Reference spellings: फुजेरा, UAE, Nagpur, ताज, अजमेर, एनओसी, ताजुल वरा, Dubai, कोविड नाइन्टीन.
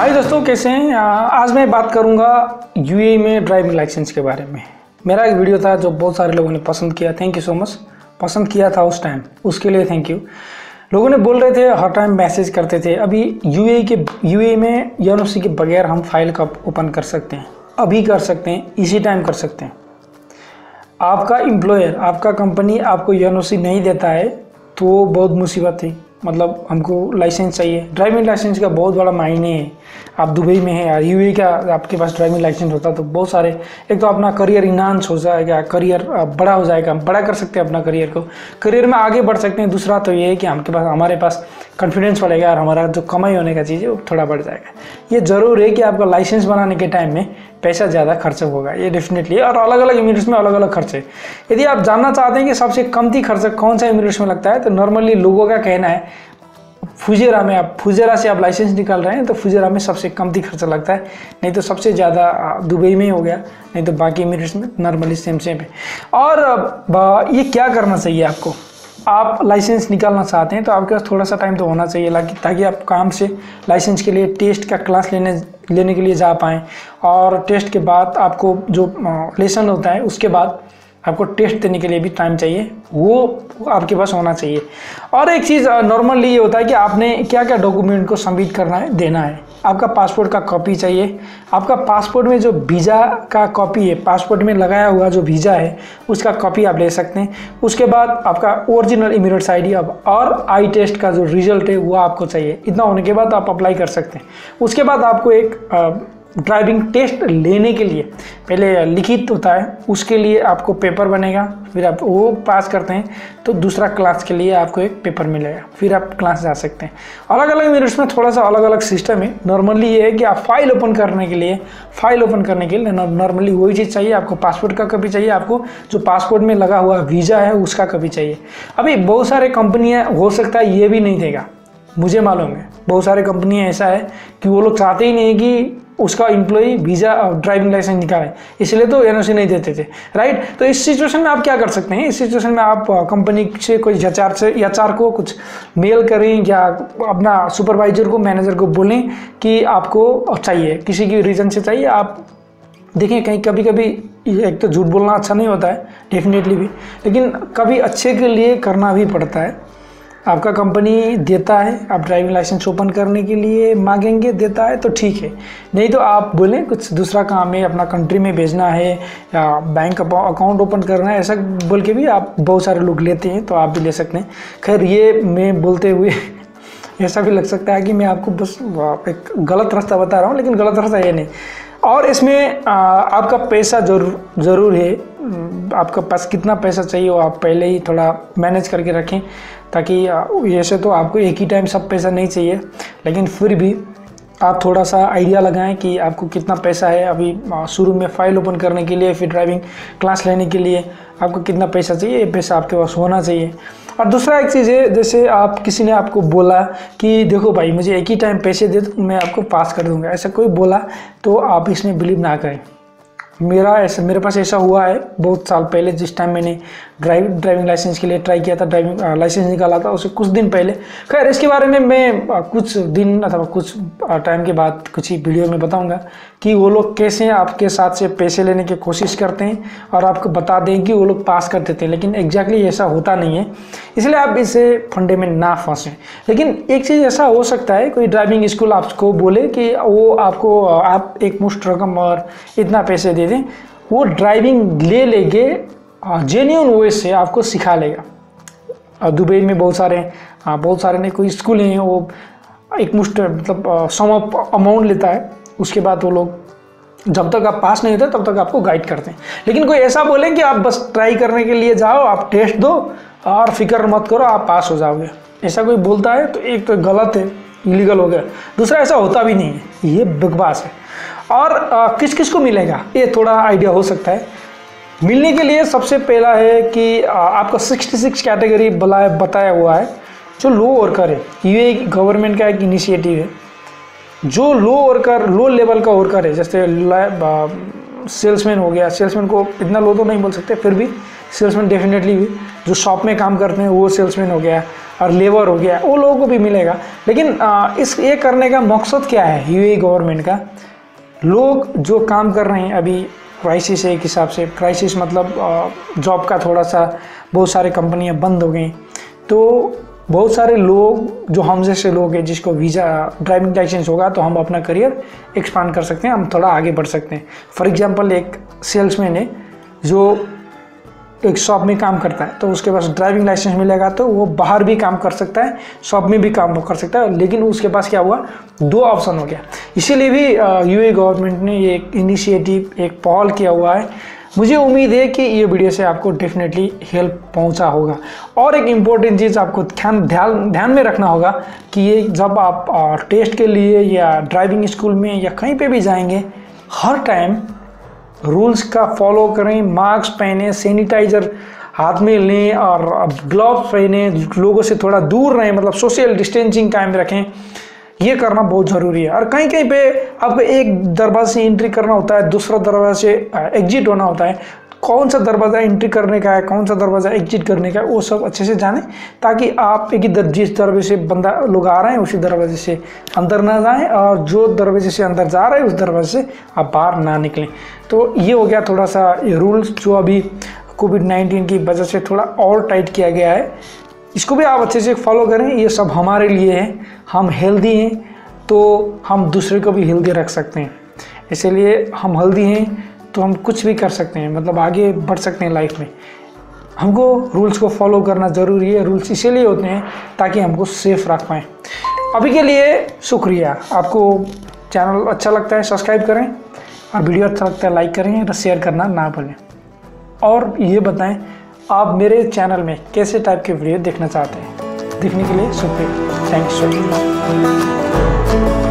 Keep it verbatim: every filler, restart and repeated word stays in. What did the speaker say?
हाय दोस्तों, कैसे हैं? आज मैं बात करूंगा यूएई में ड्राइविंग लाइसेंस के बारे में। मेरा एक वीडियो था जो बहुत सारे लोगों ने पसंद किया, थैंक यू सो मच। पसंद किया था उस टाइम, उसके लिए थैंक यू। लोगों ने बोल रहे थे, हर टाइम मैसेज करते थे। अभी यूएई के यूएई में यूनिवर्सिटी के बगैर हम फाइल का ओपन कर सकते हैं, अभी कर सकते हैं, इसी टाइम कर सकते हैं। आपका एम्प्लॉयर, आपका कंपनी आपको यूनिवर्सिटी नहीं देता है तो बहुत मुसीबत है। मतलब हमको लाइसेंस चाहिए, ड्राइविंग लाइसेंस का बहुत बड़ा मायने है। आप दुबई में हैं या यूएई का आपके पास ड्राइविंग लाइसेंस होता तो बहुत सारे, एक तो अपना करियर इन्हांस हो जाएगा, करियर बड़ा हो जाएगा, हम बड़ा कर सकते हैं अपना करियर को, करियर में आगे बढ़ सकते हैं। दूसरा तो ये है कि हमके पास हमारे पास कॉन्फिडेंस बढ़ेगा और हमारा जो कमाई होने का चीज़ है वो थोड़ा बढ़ जाएगा। ये ज़रूर है कि आपका लाइसेंस बनाने के टाइम में पैसा ज़्यादा खर्च होगा, ये डेफिनेटली, और अलग अलग इमिरेट्स में अलग अलग खर्चे। यदि आप जानना चाहते हैं कि सबसे कमती खर्चा कौन सा इमिरेट्स में लगता है, तो नॉर्मली लोगों का कहना है फुजेरा में, आप फुजेरा से आप लाइसेंस निकाल रहे हैं तो फुजेरा में सबसे कमती खर्चा लगता है, नहीं तो सबसे ज़्यादा दुबई में हो गया, नहीं तो बाकी इमिरेट्स में नॉर्मली सेम सेम है। और ये क्या करना चाहिए आपको, आप लाइसेंस निकालना चाहते हैं तो आपके पास थोड़ा सा टाइम तो होना चाहिए, ताकि आप काम से लाइसेंस के लिए टेस्ट का क्लास लेने लेने के लिए जा पाएँ। और टेस्ट के बाद आपको जो लेसन होता है, उसके बाद आपको टेस्ट देने के लिए भी टाइम चाहिए, वो आपके पास होना चाहिए। और एक चीज़ नॉर्मली ये होता है कि आपने क्या क्या डॉक्यूमेंट को सबमिट करना है, देना है। आपका पासपोर्ट का कॉपी चाहिए, आपका पासपोर्ट में जो वीज़ा का कॉपी है, पासपोर्ट में लगाया हुआ जो वीज़ा है उसका कॉपी आप ले सकते हैं। उसके बाद आपका ओरिजिनल इमिरेट्स आई डी और आई टेस्ट का जो रिजल्ट है वो आपको चाहिए। इतना होने के बाद आप अप्लाई कर सकते हैं। उसके बाद आपको एक आ, ड्राइविंग टेस्ट लेने के लिए पहले लिखित होता है, उसके लिए आपको पेपर बनेगा, फिर आप वो पास करते हैं तो दूसरा क्लास के लिए आपको एक पेपर मिलेगा, फिर आप क्लास जा सकते हैं। अलग अलग इमिरेट्स में थोड़ा सा अलग अलग सिस्टम है। नॉर्मली ये है कि आप फाइल ओपन करने के लिए फाइल ओपन करने के लिए नॉर्मली वही चीज़ चाहिए, आपको पासपोर्ट का कॉपी चाहिए, आपको जो पासपोर्ट में लगा हुआ वीज़ा है उसका कॉपी चाहिए। अभी बहुत सारे कंपनियाँ, हो सकता है ये भी नहीं देगा, मुझे मालूम है बहुत सारे कंपनियाँ ऐसा है कि वो लोग चाहते ही नहीं कि उसका एम्प्लॉई वीज़ा और ड्राइविंग लाइसेंस निकाले, इसलिए तो एनओसी नहीं देते थे, राइट। तो इस सिचुएशन में आप क्या कर सकते हैं, इस सिचुएशन में आप कंपनी से कोई एचआर से एचआर को कुछ मेल करें या अपना सुपरवाइजर को, मैनेजर को बोलें कि आपको चाहिए, किसी की रीज़न से चाहिए। आप देखिए कहीं कभी कभी एक तो झूठ बोलना अच्छा नहीं होता है डेफिनेटली भी, लेकिन कभी अच्छे के लिए करना भी पड़ता है। आपका कंपनी देता है, आप ड्राइविंग लाइसेंस ओपन करने के लिए मांगेंगे, देता है तो ठीक है, नहीं तो आप बोलें कुछ दूसरा काम है, अपना कंट्री में भेजना है या बैंक अकाउंट ओपन करना है, ऐसा बोल के भी आप बहुत सारे लोग लेते हैं, तो आप भी ले सकते हैं। खैर, ये मैं बोलते हुए ऐसा भी लग सकता है कि मैं आपको बस एक गलत रास्ता बता रहा हूँ, लेकिन गलत रास्ता ये नहीं। और इसमें आ, आपका पैसा जरूर ज़रूर है, आपका पास कितना पैसा चाहिए वो आप पहले ही थोड़ा मैनेज करके रखें, ताकि ऐसे तो आपको एक ही टाइम सब पैसा नहीं चाहिए, लेकिन फिर भी आप थोड़ा सा आइडिया लगाएं कि आपको कितना पैसा है। अभी शुरू में फ़ाइल ओपन करने के लिए, फिर ड्राइविंग क्लास लेने के लिए आपको कितना पैसा चाहिए, ये पैसा आपके पास होना चाहिए। और दूसरा एक चीज़ है, जैसे आप किसी ने आपको बोला कि देखो भाई मुझे एक ही टाइम पैसे दे तो मैं आपको पास कर दूंगा, ऐसा कोई बोला तो आप इसमें बिलीव ना करें। मेरा ऐसा मेरे पास ऐसा हुआ है बहुत साल पहले, जिस टाइम मैंने ड्राइव ड्राइविंग लाइसेंस के लिए ट्राई किया था, ड्राइविंग लाइसेंस निकाला था उससे कुछ दिन पहले। खैर, इसके बारे में मैं कुछ दिन अथवा कुछ टाइम के बाद कुछ ही वीडियो में बताऊंगा कि वो लोग कैसे आपके साथ से पैसे लेने की कोशिश करते हैं और आपको बता दें कि वो लोग पास कर देते हैं, लेकिन एग्जैक्टली ऐसा होता नहीं है, इसलिए आप इसे फंडे में ना फंसें। लेकिन एक चीज़ ऐसा हो सकता है, कोई ड्राइविंग स्कूल आपको बोले कि वो आपको आप एक मुश्त रकम और इतना पैसे दे, वो ड्राइविंग ले लेके जेन्युइन वे से आपको सिखा लेगा। दुबई में बहुत सारे बहुत सारे ने कोई स्कूल हैं, वो एक मुश्त मतलब सम अप अमाउंट लेता है, उसके बाद वो लोग जब तक आप पास नहीं होते तब तक आपको गाइड करते हैं। लेकिन कोई ऐसा बोले कि आप बस ट्राई करने के लिए जाओ, आप टेस्ट दो और फिक्र मत करो, आप पास हो जाओगे, ऐसा कोई बोलता है तो एक तो गलत है, इलीगल हो गया, दूसरा ऐसा होता भी नहीं है, ये बकवास है। और आ, किस किस को मिलेगा ये थोड़ा आइडिया हो सकता है। मिलने के लिए सबसे पहला है कि आ, आपका छियासठ कैटेगरी बला बताया हुआ है जो लो वर्कर है। ये गवर्नमेंट का एक इनिशिएटिव है, जो लो वर्कर लो लेवल का वर्कर है, जैसे सेल्समैन हो गया, सेल्समैन को इतना लो तो नहीं बोल सकते, फिर भी सेल्समैन डेफिनेटली भी जो शॉप में काम करते हैं वो सेल्समैन हो गया, और लेबर हो गया, वो लोगों को भी मिलेगा। लेकिन इस ये करने का मकसद क्या है यूएई गवर्नमेंट का? लोग जो काम कर रहे हैं अभी क्राइसिस है एक हिसाब से, क्राइसिस मतलब जॉब का थोड़ा सा, बहुत सारे कंपनियां बंद हो गई, तो बहुत सारे लोग जो हम जैसे लोग हैं जिसको वीज़ा ड्राइविंग लाइसेंस होगा तो हम अपना करियर एक्सपांड कर सकते हैं, हम थोड़ा आगे बढ़ सकते हैं। फॉर एग्जांपल एक सेल्समैन है जो एक शॉप में काम करता है, तो उसके पास ड्राइविंग लाइसेंस मिलेगा तो वो बाहर भी काम कर सकता है, शॉप में भी काम कर सकता है। लेकिन उसके पास क्या हुआ, दो ऑप्शन हो गया। इसीलिए भी यूएई गवर्नमेंट ने ये एक इनिशिएटिव, एक पहल किया हुआ है। मुझे उम्मीद है कि ये वीडियो से आपको डेफिनेटली हेल्प पहुंचा होगा। और एक इम्पोर्टेंट चीज़ आपको ध्यान ध्यान ध्यान में रखना होगा कि ये जब आप टेस्ट के लिए या ड्राइविंग स्कूल में या कहीं पे भी जाएंगे, हर टाइम रूल्स का फॉलो करें, मास्क पहने, सैनिटाइज़र हाथ में लें और ग्लव्स पहने, लोगों से थोड़ा दूर रहें, मतलब सोशल डिस्टेंसिंग कायम रखें। ये करना बहुत ज़रूरी है। और कहीं कहीं पे आपको एक दरवाजे से एंट्री करना होता है, दूसरा दरवाजे से एग्जिट होना होता है, कौन सा दरवाज़ा एंट्री करने का है, कौन सा दरवाज़ा एग्जिट करने का है, वो सब अच्छे से जाने, ताकि आप एक ही जिस दरवाजे से बंदा लोग आ रहे हैं उसी दरवाजे से अंदर ना जाएं और जो दरवाजे से अंदर जा रहे हैं उस दरवाजे से आप बाहर ना निकलें। तो ये हो गया थोड़ा सा रूल्स जो अभी कोविड नाइन्टीन की वजह से थोड़ा और टाइट किया गया है, इसको भी आप अच्छे से फॉलो करें। ये सब हमारे लिए है, हम हेल्दी हैं तो हम दूसरे को भी हेल्दी रख सकते हैं, इसलिए हम हेल्दी हैं तो हम कुछ भी कर सकते हैं, मतलब आगे बढ़ सकते हैं लाइफ में। हमको रूल्स को फॉलो करना ज़रूरी है, रूल्स इसीलिए होते हैं ताकि हमको सेफ रख पाएँ। अभी के लिए शुक्रिया। आपको चैनल अच्छा लगता है सब्सक्राइब करें और वीडियो अच्छा लगता है लाइक करें और शेयर करना ना भूलें। और ये बताएँ आप मेरे चैनल में कैसे टाइप के वीडियो देखना चाहते हैं। देखने के लिए शुक्रिया, थैंक्स सो मच।